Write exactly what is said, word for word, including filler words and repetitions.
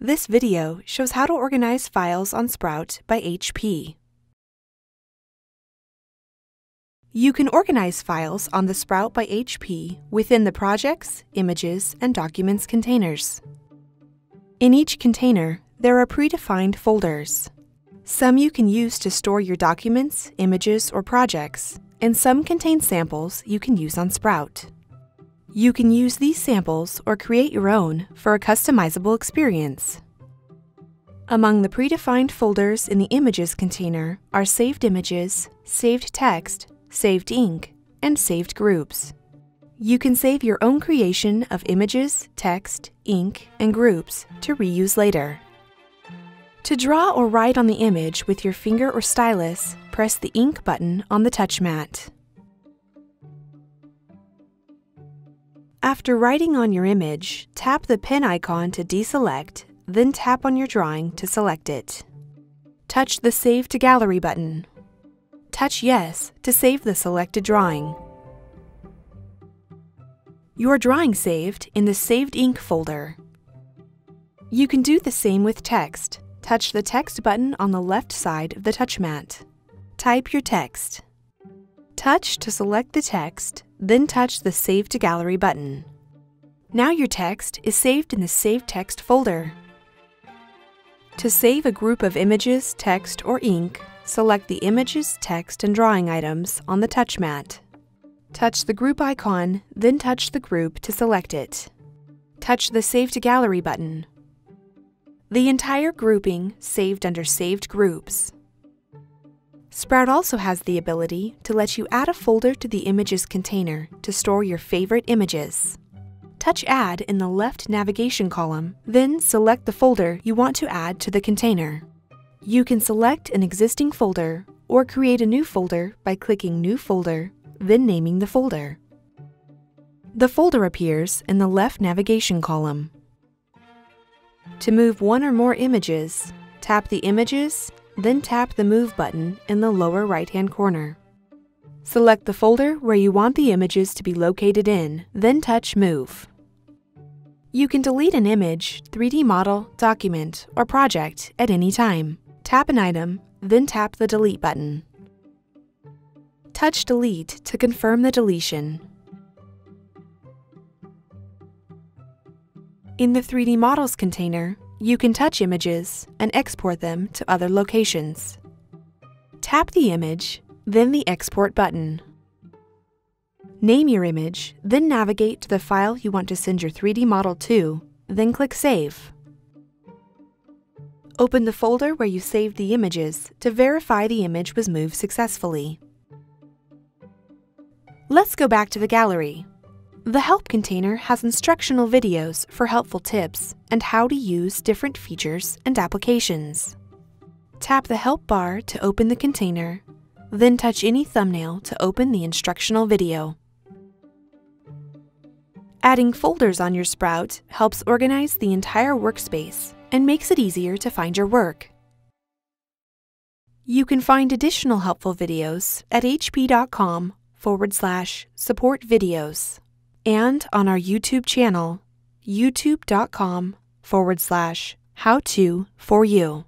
This video shows how to organize files on Sprout by H P. You can organize files on the Sprout by H P within the Projects, Images, and Documents containers. In each container, there are predefined folders. Some you can use to store your documents, images, or projects, and some contain samples you can use on Sprout. You can use these samples or create your own for a customizable experience. Among the predefined folders in the Images container are saved images, saved text, saved ink, and saved groups. You can save your own creation of images, text, ink, and groups to reuse later. To draw or write on the image with your finger or stylus, press the ink button on the TouchMat. After writing on your image, tap the pen icon to deselect, then tap on your drawing to select it. Touch the Save to Gallery button. Touch Yes to save the selected drawing. Your drawing saved in the Saved Ink folder. You can do the same with text. Touch the Text button on the left side of the TouchMat. Type your text. Touch to select the text, then touch the Save to Gallery button. Now your text is saved in the Save Text folder. To save a group of images, text, or ink, select the Images, Text, and Drawing items on the TouchMat. Touch the group icon, then touch the group to select it. Touch the Save to Gallery button. The entire grouping saved under Saved Groups. Sprout also has the ability to let you add a folder to the Images container to store your favorite images. Touch Add in the left navigation column, then select the folder you want to add to the container. You can select an existing folder or create a new folder by clicking New Folder, then naming the folder. The folder appears in the left navigation column. To move one or more images, tap the Images, then tap the Move button in the lower right-hand corner. Select the folder where you want the images to be located in, then touch Move. You can delete an image, three D model, document, or project at any time. Tap an item, then tap the Delete button. Touch Delete to confirm the deletion. In the three D Models container, you can touch images and export them to other locations. Tap the image, then the Export button. Name your image, then navigate to the file you want to send your three D model to, then click Save. Open the folder where you saved the images to verify the image was moved successfully. Let's go back to the gallery. The Help container has instructional videos for helpful tips and how to use different features and applications. Tap the Help bar to open the container, then touch any thumbnail to open the instructional video. Adding folders on your Sprout helps organize the entire workspace and makes it easier to find your work. You can find additional helpful videos at hp.com forward slash support videos. And on our YouTube channel, youtube.com forward slash how to for you.